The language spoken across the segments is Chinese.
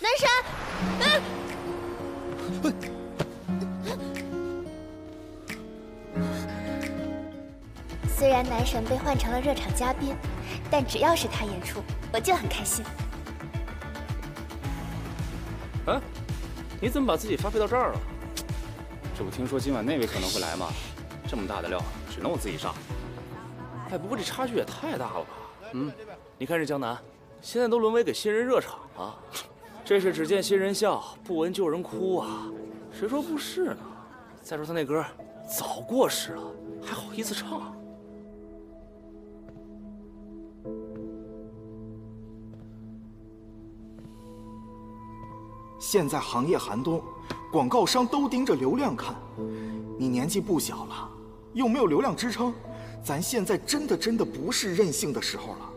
南神，虽然男神被换成了热场嘉宾，但只要是他演出，我就很开心。哎，你怎么把自己发配到这儿了？这不听说今晚那位可能会来吗？这么大的料，只能我自己上。哎，不过这差距也太大了吧？嗯，你看这江南，现在都沦为给新人热场了。 这是只见新人笑，不闻旧人哭啊！谁说不是呢？再说他那歌早过时了，还好意思唱？现在行业寒冬，广告商都盯着流量看。你年纪不小了，又没有流量支撑，咱现在真的不是任性的时候了。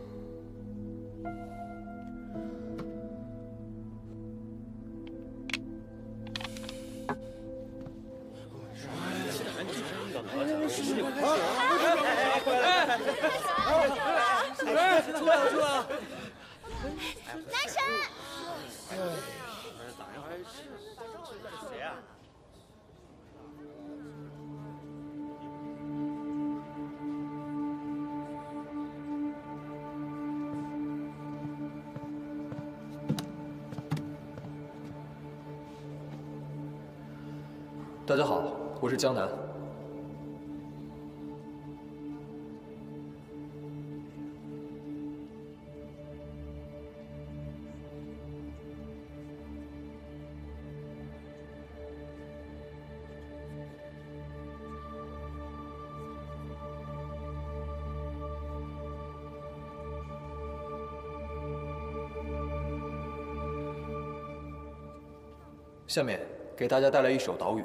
大家好，我是江南。下面给大家带来一首岛屿。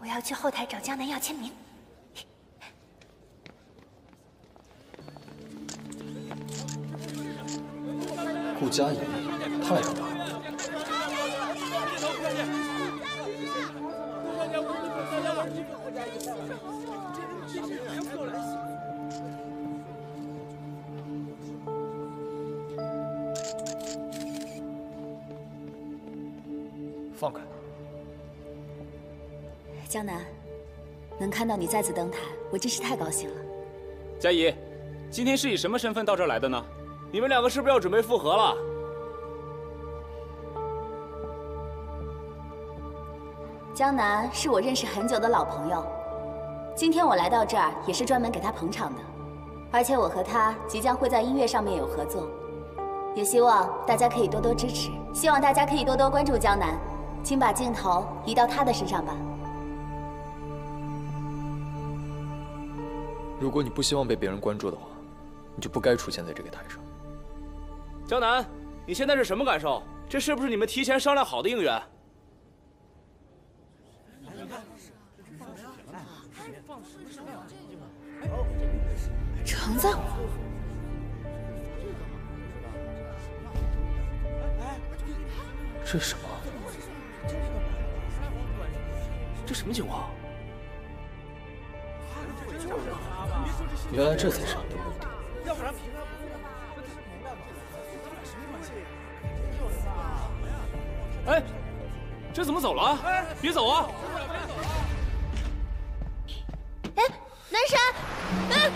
我要去后台找江南要签名。 顾佳怡，太阳吧。放开。江南，能看到你再次登台，我真是太高兴了。佳怡，今天是以什么身份到这儿来的呢？ 你们两个是不是要准备复合了？江南是我认识很久的老朋友，今天我来到这儿也是专门给他捧场的，而且我和他即将会在音乐上面有合作，也希望大家可以多多支持，希望大家可以多多关注江南，请把镜头移到他的身上吧。如果你不希望被别人关注的话，你就不该出现在这个台上。 江南，你现在是什么感受？这是不是你们提前商量好的应援？橙子。 这是什么？这什么情况？原来这才是你的目的。要不然平安不过。哎，这怎么走了？别走啊！哎，男神，哎。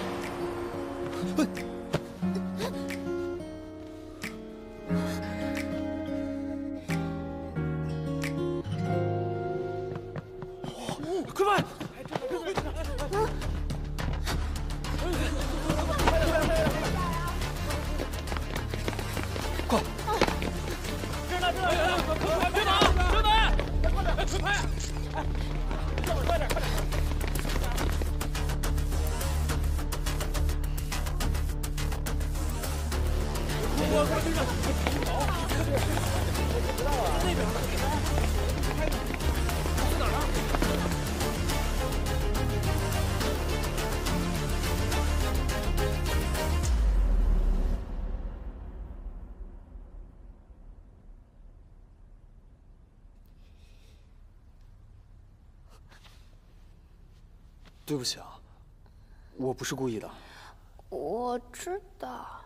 对不起啊，我不是故意的。我知道，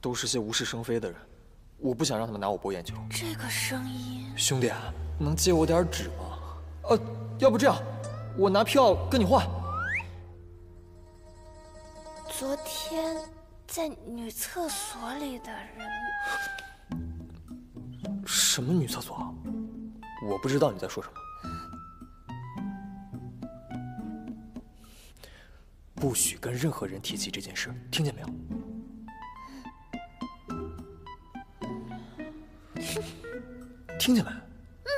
都是些无事生非的人，我不想让他们拿我博眼球。这个声音，兄弟，能借我点纸吗？要不这样，我拿票跟你换。昨天在女厕所里的人，什么女厕所？我不知道你在说什么。 不许跟任何人提起这件事，听见没有？听见没？嗯。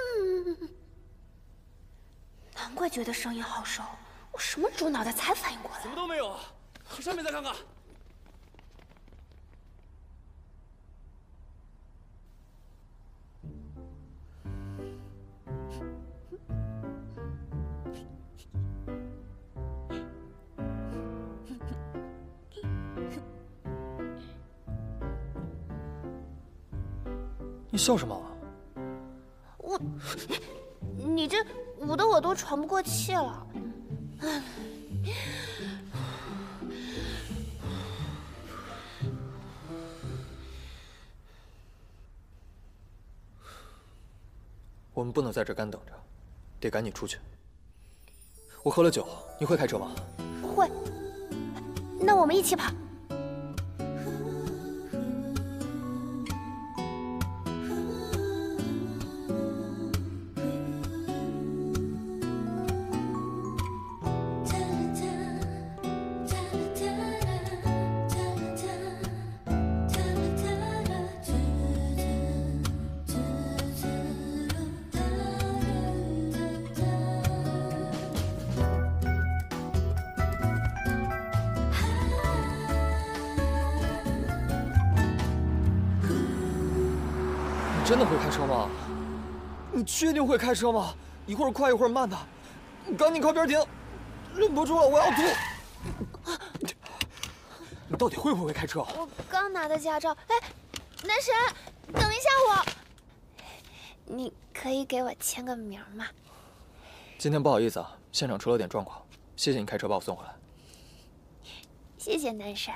难怪觉得声音好熟，我什么猪脑袋才反应过来？什么都没有啊！去上面再看看。你笑什么、啊？你这捂得我都喘不过气了。我们不能在这干等着，得赶紧出去。我喝了酒，你会开车吗？会。那我们一起跑。 真的会开车吗？你确定会开车吗？一会儿快一会儿慢的，你赶紧靠边停！忍不住了，我要吐！你到底会不会开车？我刚拿的驾照。哎，男神，等一下我。你可以给我签个名吗？今天不好意思啊，现场出了点状况，谢谢你开车把我送回来。谢谢男神。